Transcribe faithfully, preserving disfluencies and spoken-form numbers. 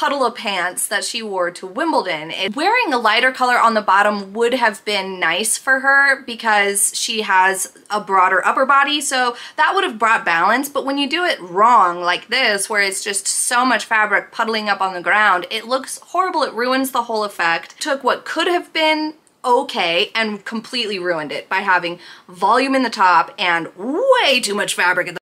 Puddle O Pants that she wore to Wimbledon. It, wearing a lighter color on the bottom would have been nice for her because she has a broader upper body, so that would have brought balance, but when you do it wrong like this, where it's just so much fabric puddling up on the ground, it looks horrible. It ruins the whole effect. Took what could have been okay and completely ruined it by having volume in the top and way too much fabric at the